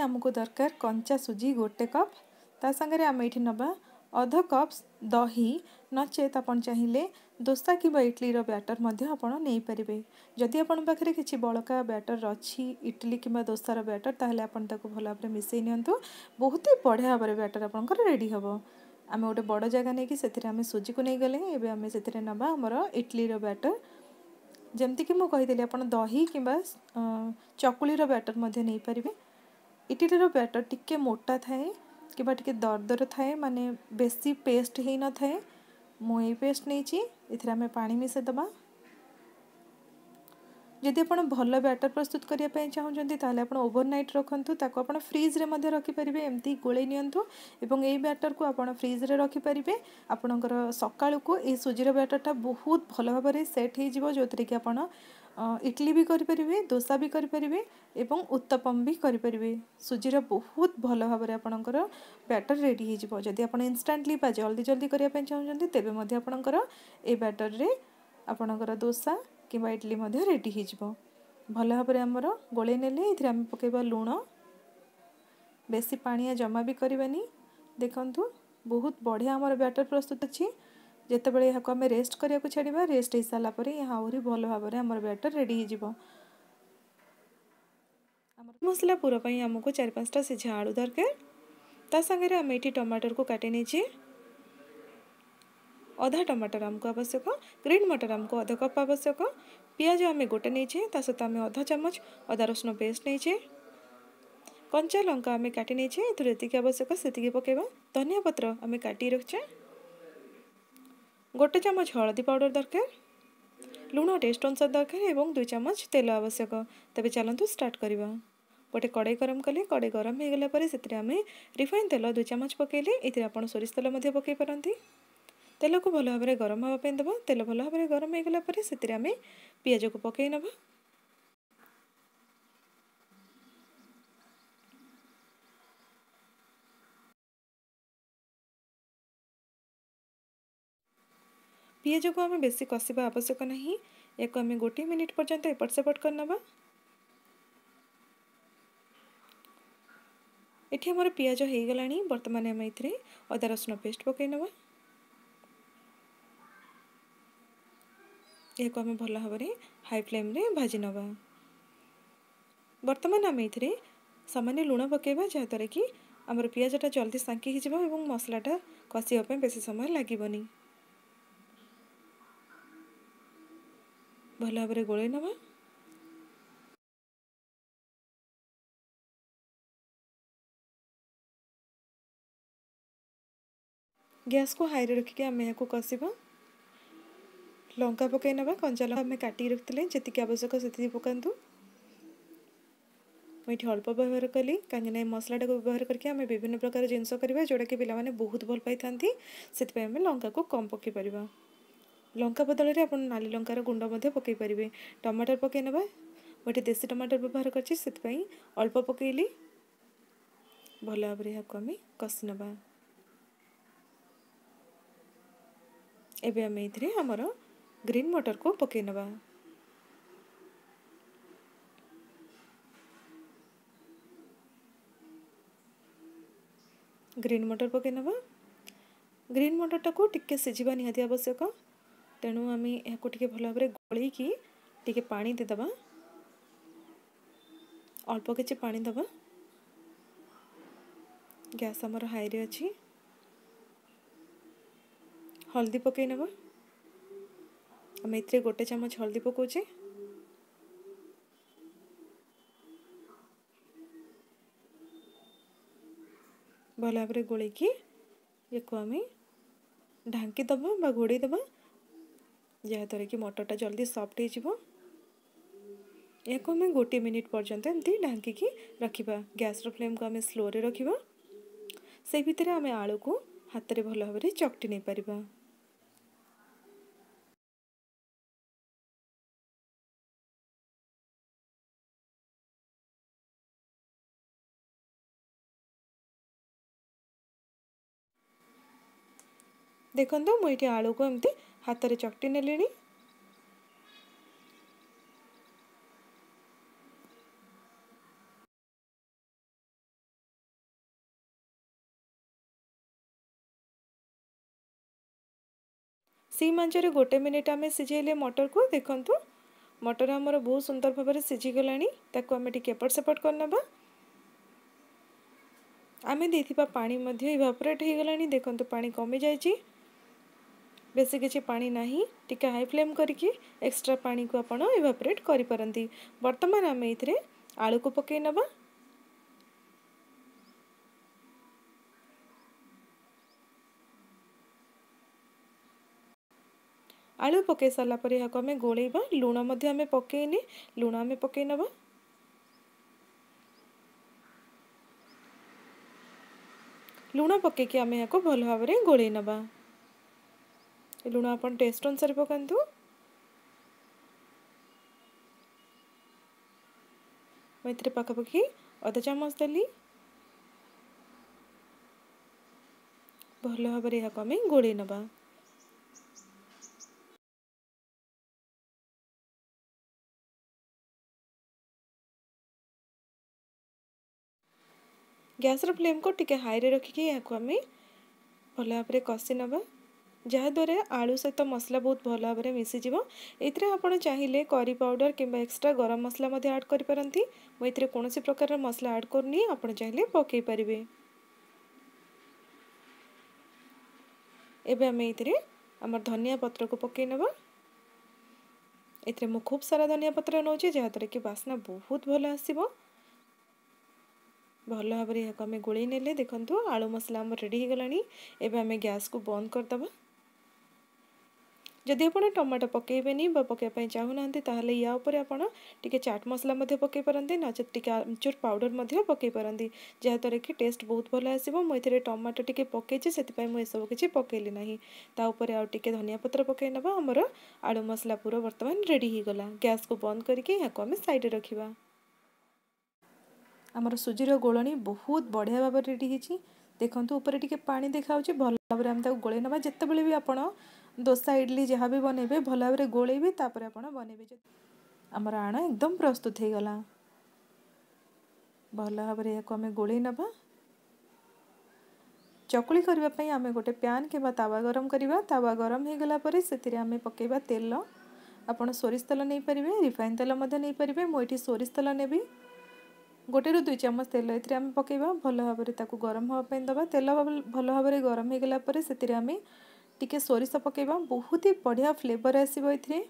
आमको दरकार कंचा सुजी गोटे कप तासांगे आम ये नवा अध कप दही नचेत आपन चाहिए दोसा कि इडली बैटर नहीं पारे। जदि आपन पाखे किसी बड़का बैटर अच्छी इडली कि दोसार बैटर ताहले आपन ताको भल भाव मिसई नियंतु बहुत ही बढ़िया भाव बैटर आपंकर रेडी हेब। आम गोटे बड़ जगह नहीं सूजी को नहीं गले एबे आम से नवा आमर इडली बैटर जमती कि मुझे आप दही कि चकुली बैटर नहीं पारे। इडली बैटर टिके मोटा थाए कि दरदर थाए माने बेसी पेस्ट ही न थाए मुई पेस्ट नहीं आम पा मिसईदे। जदि आप भल बैटर प्रस्तुत करने चाहूँगी ताल आप ओवरनाइट रखु ताको आप फ्रिज्रे रखिपारे एमती गोले नि बैटर को आप फ्रिज्रे रखिपारे। आपणकर सका सूजीर बैटरटा बहुत भल भाव सेट हो जो थी कि आप इडली भी करें दोसा भी करें और उत्तपम भी करें। सूजीर बहुत भल भाव आपणकर बैटर रेडी हो। जदि आप इनस्टांटली जल्दी जल्दी करने चाहूँगी तेज आपणकर ए बैटर में आपणकर दोसा कि इडली रेडी हो भल भाव आमर गोले ने पकड़ लुण बेसी पानिया जमा भी करवानी। देखु बहुत बढ़िया आमर बैटर प्रस्तुत अच्छी। जितेबाला यहाँ आम रेस्ट करा छाड़ा रेस्ट हो सारापर यहाँ आहरी भल भाव आमर बैटर रेडी हो। मसला पूरा आमको 4-5टा सीझा आलू दरकार तासांगे आम ये टमाटर को काटि नहीं अधा टमाटर आमको आवश्यक ग्रीन मटर आमको अध कप आवश्यक पियाज आम गोटे नहींचे सहित आम अधा चमच अदा रसुण पेस्ट नहींचे कंचा लंका आम काटि नहींचे एति आवश्यक से पकेबा। धनिया पत्र आम काटि रखचे गोटे चमच हलदी पाउडर दरकार लुण टेस्ट अनुसार दरकार और 2 चमच तेल आवश्यक। तबे चलतु स्टार्ट करवा। गोटे कड़ाई गरम कले कड़ाई गरम हो गला परे सेतिरे आम रिफाइन तेल 2 चमच पकेले एति आपण सोरिष तेल मधे पके परंती। तेल को भल भाव गरम हाँपी देव। तेल भल भाव गरम हो गलापर से पिज को पकई नवा। पिज को आम बेसी कषा आवश्यक नहीं। या आम 1 मिनिट पर्यंत एपट सेपट कर नवा। ये आम पिज हो गला बर्तमान आम ये अदा रसुण पेस्ट पकई नवा। यह को आम भल भाव हाई फ्लेम रे भाजी नवा। बर्तमान आम ये सामान्य लुण पकेबा जहाँद्वारा कि आमर पियाजटा जल्दी सांकी हो मसलाटा कषापी बेसी समय लगभग। भल भाव गोले नवा। गैस को हाई रे रखिके आम यहाँ कषा। लंका पकई ना कंचा लंका आम काटिक रखते जी आवश्यक से पकातु। मुझे अल्प व्यवहार कली कहीं मसलाटा को व्यवहार करके आम विभिन्न प्रकार जिनस जोटा कि पे बहुत भल पाई था से आम लंका को कम पकई पार। लंका बदल में आपन नाली लंकार गुंड पकई पारे। टमाटर पकई ना मुझे देसी टमाटर व्यवहार कर अल्प पकईली। भल भाव यहाँ आम कषि ना। एबे आम ये आमर ग्रीन मटर को पकई नवा। ग्रीन मटर पकई नवा। ग्रीन मटर टाक टिके सिझिबा निहाती आवश्यक तेणु आम यहाँ टिके भल भाव गोल टिके पानी देदबा अल्प किछि पानी दबा। गैस आमर हाई रे अछि। हल्दी पकई नवा। आम ये 1 चमच हल्दी पकाचे। भल भाव गोल आम ढांकी दबा घोड़े दबा जहाँद्वारा कि मटरटा जल्दी सफ्ट हो। आम 1 मिनिट पर्यंत एमती ढांकी रखा। गैसर फ्लेम को आम स्लो रे रखा। से भितर आम आलू को हाथ में भल भाव चकटी नहीं पार। देखो मुझे आलू को एमती हाथ में चकटी ने लेनी। से मांजरे गोटे मिनिट आम सिझेले मटर को देखु मटर आमर बहुत सुंदर भाव सिझीगला आम टी एपट सेपट करनबा आम दे पानी इवापोरेट हो गला देखु पानी कमी जाइए बेसी किसी पानी नाही टिके हाई फ्लेम करके एक्स्ट्रा पानी को आपण इवापोरेट करि परंती। वर्तमान आम एथिरे आलू को पकई नबा आलू पकई सारा पर यह आम गोलैबा लुण मध्य आम पकईने लुण आम पकई नबा लुण पकईके आम यह भल भाव गोलै नबा लुण आप टेस्ट अनुसार पकातु मुझे पखापाखि अदा चामच देली भल भाव यह आम गोलै नबा गैसर फ्लेम को टिके हाई रे रखिक आम भल भाव कषि नबा जहाद्वारा आलू सहित मसला बहुत भल भाव मिसीज। ये आप चाहिए करी पाउडर किंबा एक्स्ट्रा गरम मसला ऐड करपारती मुझे कौन सी प्रकार मसला ऐड करनी आप चाहिए पकई पारे। एवं आम धनिया पत्र को पकई नवा ए खूब सारा धनिया पत्र नौ जहाद्वारा कि बास्ना बहुत भल आसो भल भाव आम गोलै ने देखु आलू मसला आम रेडी हो गलानी। एबे आम गैस को बंद करदबा। जदि आप टमाटो पकईबेनी पकईपी चाहूना ताहले या उपरे आपण टिके चाट मसला पकई पारती नचेत टिके आमचूर पाउडर पकई पारती जहाँद्वारा कि टेस्ट बहुत भल आसो। मुझे टमाटो टिके पकईचे से मुझे किसी पकईली ना ताऊपर आउ टिके धनिया पत्र पकई नबा। आमर आलू मसला पूरा वर्तमान रेडी हो गला। गैस को बंद करके यहाँ आम साइड रखा। आमर सुजीर गोलणी बहुत बढ़िया भाव रेडी होती देखते ऊपर टी पा देखा भल भाव गोलै ना जितेबाला भी आप दोसा इडली जहाँ भी बनइबे भल भाव गोलैबे तापर आप बनइबे। आमर आण एकदम प्रस्तुत हो गला। भल भाव आम गोलै नवा। चकुली करने आम गोटे प्यान किंवा तावा गरम करवा। तावा गरम हो गला पर से आम पकईवा तेल। आपड़ सोरिष तेल नहीं पारे रिफाइन तेल नहीं पारे मुझे सोरिष तेल नेबी गोटे रु 2 चम्मच तेल ए पकईवा। भल भाव गरम हाँपाई दवा। तेल भल भाव गरम हो गला पर से आम टी सोरिष पकईवा। बहुत ही बढ़िया फ्लेवर आसो। ये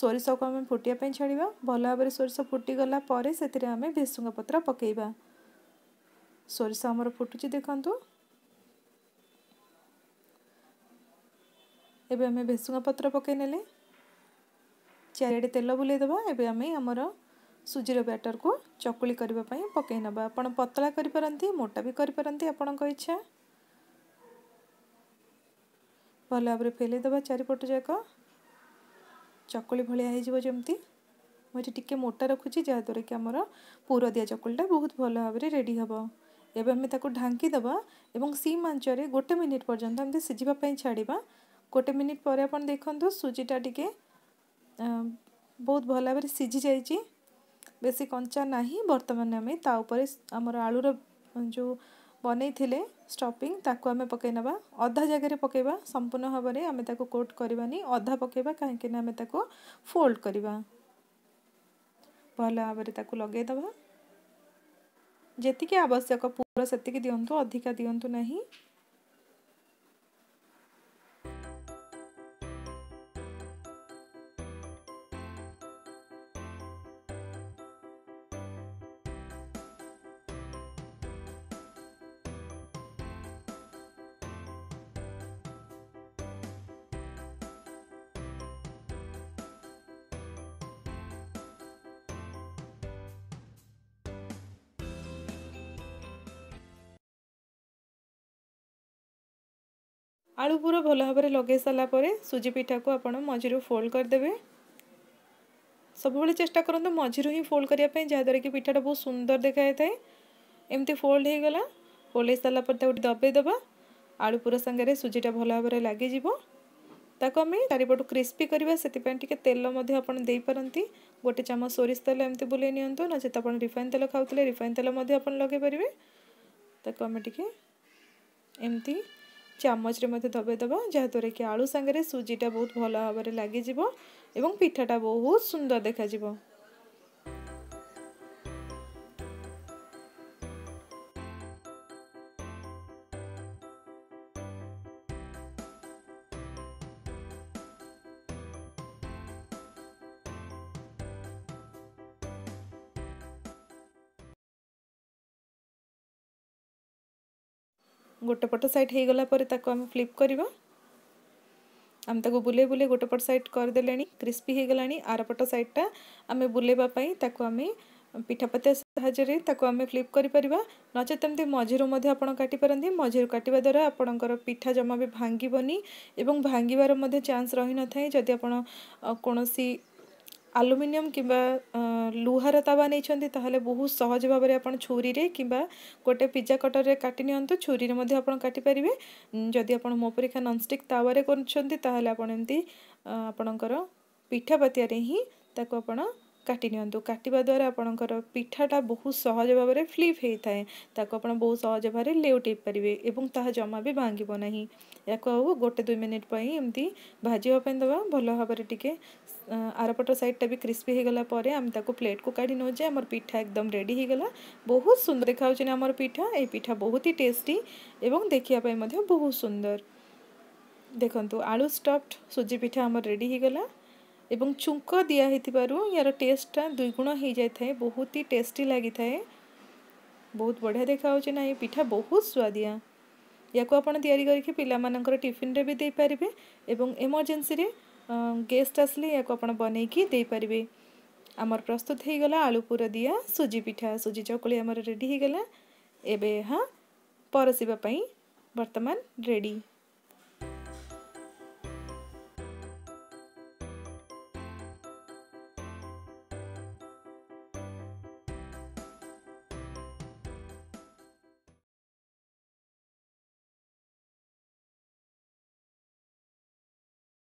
सोरिष को आम फुटापी छाड़ा। भल भाव सोरिष फुटीगला से आम भेसुंगा पत्र पकईवा। सोरिष आमर फुटुची देखु। एबे आम भेसुंगा पत्र पकई ने चारिआडे तेल बुलेदवा। एबे आम आमर सुजीर बैटर को चकुली करने पकई नवा। आप पतला करपारती मोटा भी करपारती आपण इच्छा। भल भाव फैलईदे चारिपट जाक चकुली भाया जमती मुझे टी मोटा रखुच्छी जहाँद्वारा कि आमर पूर दिया चकुलीटा बहुत भल भाव रेडी हे। एवं ढांकी दबा और सीम आंचरे गोटे मिनिट पर्यंत हम सिझापी छाड़ा। गोटे मिनिट पर आप देखु सुजीटा टी बहुत भल भाव सिझी जाइए बेसी कंचा नाही। बर्तमान आम ता उपरे आमर आलूर जो बनई थिले स्टफिंग ताकू आम पकई नवा। अधा जगह पकईवा संपूर्ण भाव में आम ताकू कोट करवानी अधा पकईवा कहीं आम ताकू फोल्ड करवा। भल भाव ताकू लगेद जेतिकी आवश्यक पूरा सेतिकी दियंतु अधिका दियंतु नाही। आलू पूरा भल भाव लगे सारा पर सुजी पिठा को आप मझीरू फोल्ड करदे। सब चेष्टा करूँ मझीरू ही फोल्ड करने जहाँद्वारा कि पिठाटा बहुत सुंदर देखाई था। एमती फोल्ड हो गला। फोल्ड हो सारा पर दबाई दबा। आलू पूरा सांगे सुजीटा भल भाव लगिजी ताको आम चारिपटू क्रिस्पी करवा। से तेल दे पारती गोटे चम्मच सोरिष तेल एमती बुले नियंतु नचेत आप रिफाइन तेल खाऊ रिफाइन तेल लगे पारे ताको आम टी एमती ଚାମଚରେ ମଧ୍ୟ ଦବାଇ ଦେବା ଯାହାଦ୍ୱାରା କି ଆଳୁ ସାଙ୍ଗରେ ସୁଜିଟା ବହୁତ ଭଲ ଭାବରେ ଲାଗିଯିବ ଏବଂ ପିଠାଟା ବହୁତ ସୁନ୍ଦର ଦେଖାଯିବ। गोटे पट साइड हो गला परे ताको हम फ्लिप करबा। हम ताको बुले बुले गोटे पट साइड कर देलेनी क्रिस्पी हो गलानी। आर पट साइडटा आम बुलेबा पई ताको आम पिठापतिया साहाय्य रे ताको आम फ्लिप करि परबा। नचेत एमती मझिरो मध्ये आपण काटि परंती। मझिरो काटिबा द्वारा आपणकर पिठा जमा भी भांगिबनी एवं भांगिबार मध्ये चांस रहि न थाए। जदि आपण कोनोसी आलुमिनियम किंबा लुहार तावा नहीं ताहले बहुत सहज भाव में आपड़ छुरी रे किंबा गोटे पिज्जा कटर रे काटि नियंतु। छुरी रे मध्य आपड़ काटि परिबे। जदि आपड़ मोपरिका नॉनस्टिक तावा रे करछंती ताहले आपड़ एमती आपणकर पिठा पतिया रे ही ताको आपड़ काटि नियंतु। काटिबा द्वारा आपणकर पिठाटा बहुत सहज भाव में फ्लिप होई थाए। ताको आपड़ बहुत सहज भाव में लेउटि परिबे एवं ताहा जमा भी भांगिबो नाही। याको गोटे दुई मिनिट पई एमती भाजिबा पई दबा भलो भाव रे टिके। आरपट साइडटा भी क्रिस्पी हो गला परे हम ताको प्लेट को काढ़ी नौ जे हमर पिठा एकदम रेडी हो गला। बहुत सुंदर देखाउछिना हमर पिठा। ए पिठा बहुत ही टेस्टी एवं देखिया पय मध्ये बहुत सुंदर। देखंतु आलू स्टफ्ड सुजी पिठा हमर रेडी हो गला एवं चुंको दिया हितिबारु यार टेस्टटा दुईगुण हो जाय थाए। बहुत ही टेस्टी लागी थाए। बहुत बढ़िया देखाउछिना ए पिठा बहुत स्वादिया। याको आपण तयारी करके पिला मानकर टिफिन रे भी दे परिबे एवं इमर्जेंसी रे गेस्ट आसले या को बनईकि दे पारे। आमर प्रस्तुत हो गला आलू पूरा दिया सुजी पिठा। सुजी चकुली आमर रेडी हो गला। एबे हाँ परसिबा पई वर्तमान रेडी।